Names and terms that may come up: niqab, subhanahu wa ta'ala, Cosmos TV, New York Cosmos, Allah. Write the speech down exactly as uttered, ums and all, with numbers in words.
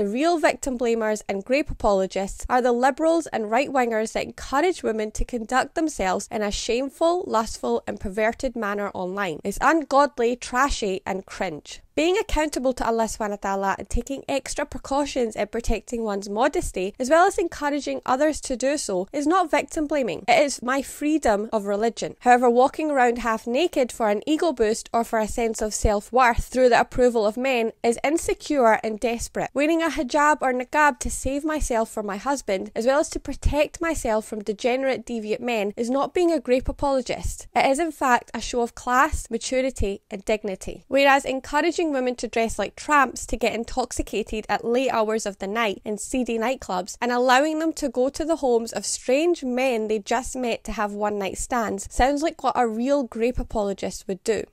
The real victim blamers and rape apologists are the liberals and right-wingers that encourage women to conduct themselves in a shameful, lustful and perverted manner online. It's ungodly, trashy and cringe. Being accountable to Allah subhanahu wa ta'ala and taking extra precautions in protecting one's modesty, as well as encouraging others to do so, is not victim blaming. It is my freedom of religion. However, walking around half naked for an ego boost or for a sense of self-worth through the approval of men is insecure and desperate. Wearing a hijab or niqab to save myself from my husband, as well as to protect myself from degenerate, deviant men, is not being a grape apologist. It is in fact a show of class, maturity and dignity. Whereas encouraging women to dress like tramps, to get intoxicated at late hours of the night in seedy nightclubs, and allowing them to go to the homes of strange men they just met to have one night stands sounds like what a real grape apologist would do.